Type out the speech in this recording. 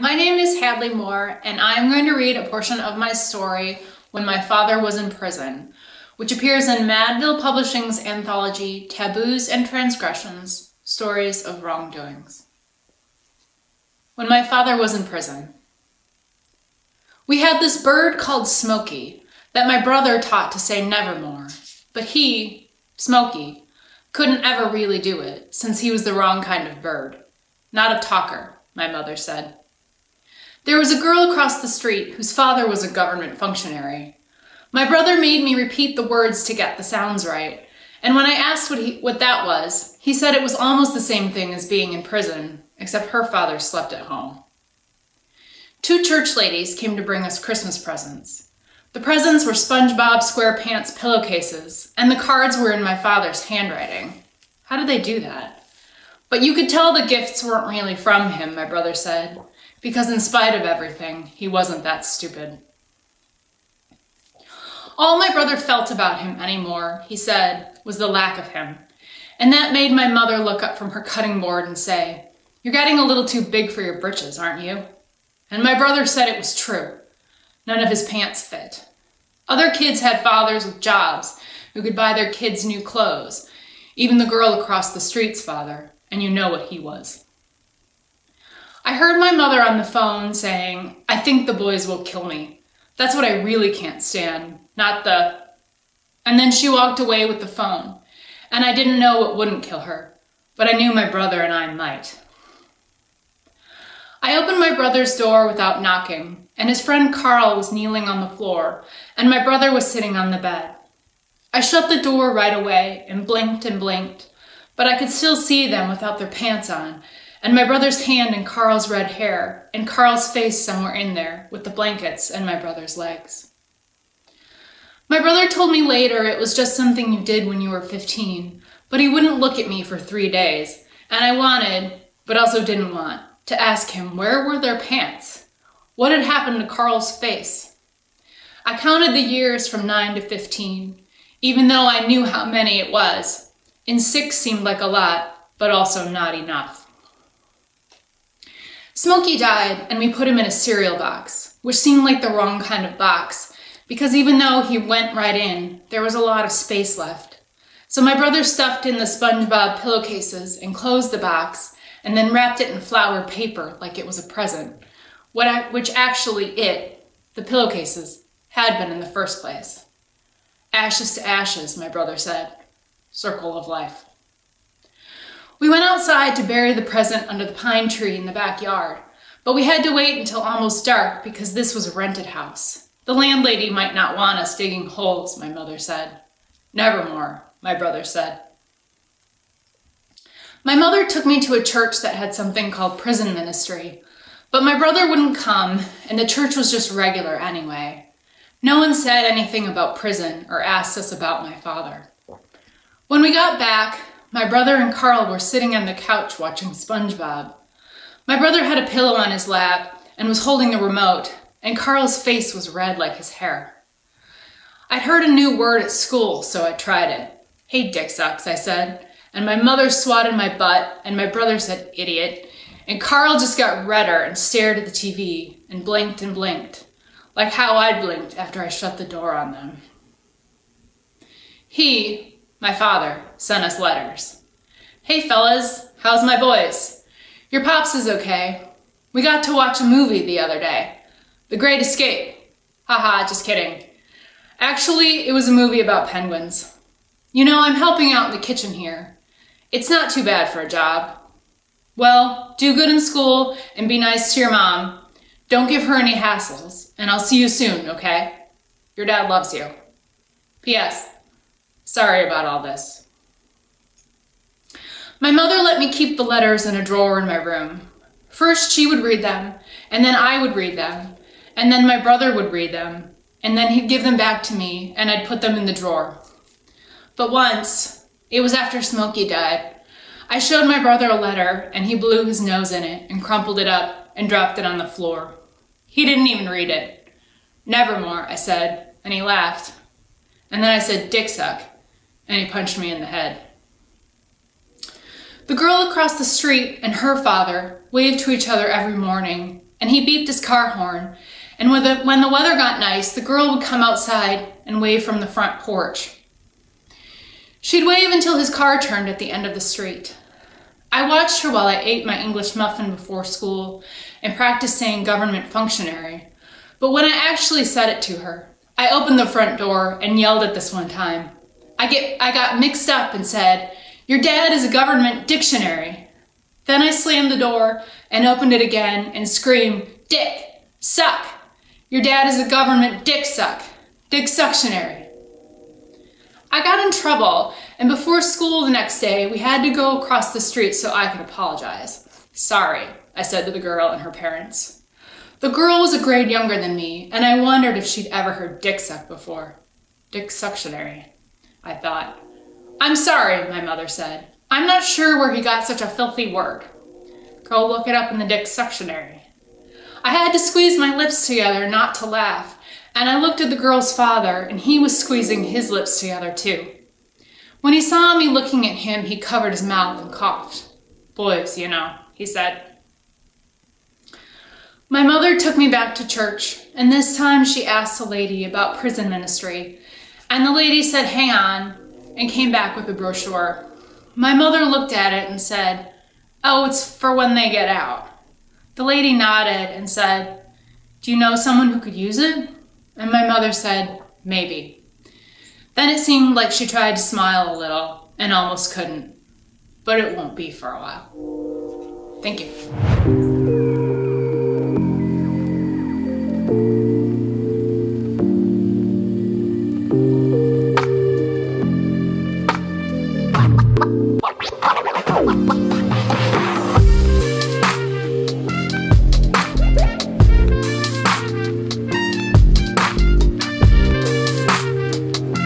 My name is Hadley Moore, and I'm going to read a portion of my story, When My Father Was in Prison, which appears in Mad Mill Publishing's anthology, Taboos and Transgressions, Stories of Wrongdoings. When My Father Was in Prison. We had this bird called Smokey that my brother taught to say nevermore, but he, Smokey, couldn't ever really do it since he was the wrong kind of bird. Not a talker, my mother said. There was a girl across the street whose father was a government functionary. My brother made me repeat the words to get the sounds right, and when I asked what that was, he said it was almost the same thing as being in prison, except her father slept at home. Two church ladies came to bring us Christmas presents. The presents were SpongeBob SquarePants pillowcases, and the cards were in my father's handwriting. How did they do that? But you could tell the gifts weren't really from him, my brother said, because in spite of everything, he wasn't that stupid. All my brother felt about him anymore, he said, was the lack of him. And that made my mother look up from her cutting board and say, "You're getting a little too big for your britches, aren't you?" And my brother said it was true. None of his pants fit. Other kids had fathers with jobs who could buy their kids new clothes, even the girl across the street's father. And you know what he was. I heard my mother on the phone saying, "I think the boys will kill me. That's what I really can't stand, not the..." And then she walked away with the phone, and I didn't know what wouldn't kill her, but I knew my brother and I might. I opened my brother's door without knocking, and his friend Carl was kneeling on the floor, and my brother was sitting on the bed. I shut the door right away and blinked, but I could still see them without their pants on, and my brother's hand in Carl's red hair, and Carl's face somewhere in there, with the blankets and my brother's legs. My brother told me later it was just something you did when you were 15, but he wouldn't look at me for 3 days, and I wanted, but also didn't want, to ask him where were their pants? What had happened to Carl's face? I counted the years from 9 to 15, even though I knew how many it was, and 6 seemed like a lot, but also not enough. Smokey died, and we put him in a cereal box, which seemed like the wrong kind of box, because even though he went right in, there was a lot of space left. So my brother stuffed in the SpongeBob pillowcases and closed the box, and then wrapped it in flower paper like it was a present, which actually the pillowcases, had been in the first place. Ashes to ashes, my brother said. Circle of life. We went outside to bury the present under the pine tree in the backyard, but we had to wait until almost dark because this was a rented house. The landlady might not want us digging holes, my mother said. Nevermore, my brother said. My mother took me to a church that had something called prison ministry, but my brother wouldn't come, and the church was just regular anyway. No one said anything about prison or asked us about my father. When we got back, my brother and Carl were sitting on the couch watching SpongeBob. My brother had a pillow on his lap and was holding the remote, and Carl's face was red like his hair. I'd heard a new word at school, so I tried it. "Hey, dick sucks," I said, and my mother swatted my butt, and my brother said, "Idiot," and Carl just got redder and stared at the TV and blinked, like how I'd blinked after I shut the door on them. He, my father, sent us letters. "Hey fellas, how's my boys? Your pops is okay. We got to watch a movie the other day. The Great Escape. Haha, just kidding. Actually, it was a movie about penguins. You know, I'm helping out in the kitchen here. It's not too bad for a job. Well, do good in school and be nice to your mom. Don't give her any hassles, and I'll see you soon, okay? Your dad loves you. P.S. Sorry about all this." My mother let me keep the letters in a drawer in my room. First she would read them, and then I would read them, and then my brother would read them, and then he'd give them back to me, and I'd put them in the drawer. But once, it was after Smokey died, I showed my brother a letter, and he blew his nose in it and crumpled it up and dropped it on the floor. He didn't even read it. "Nevermore," I said, and he laughed. And then I said, "Dick suck," and he punched me in the head. The girl across the street and her father waved to each other every morning, and he beeped his car horn. And when the weather got nice, the girl would come outside and wave from the front porch. She'd wave until his car turned at the end of the street. I watched her while I ate my English muffin before school and practiced saying government functionary. But when I actually said it to her, I opened the front door and yelled at this one time. I got mixed up and said, "Your dad is a government dictionary." Then I slammed the door and opened it again and screamed, "Dick, suck! Your dad is a government dick suck, dick suctionary." I got in trouble, and before school the next day, we had to go across the street so I could apologize. "Sorry," I said to the girl and her parents. The girl was a grade younger than me, and I wondered if she'd ever heard dick suck before. Dick suctionary, I thought. "I'm sorry," my mother said. "I'm not sure where he got such a filthy word. Go look it up in the dick suctionary." I had to squeeze my lips together not to laugh, and I looked at the girl's father, and he was squeezing his lips together too. When he saw me looking at him, he covered his mouth and coughed. "Boys, you know," he said. My mother took me back to church, and this time she asked a lady about prison ministry, and the lady said, "Hang on," and came back with a brochure. My mother looked at it and said, "Oh, it's for when they get out." The lady nodded and said, "Do you know someone who could use it?" And my mother said, "Maybe." Then it seemed like she tried to smile a little and almost couldn't, but it won't be for a while. Thank you.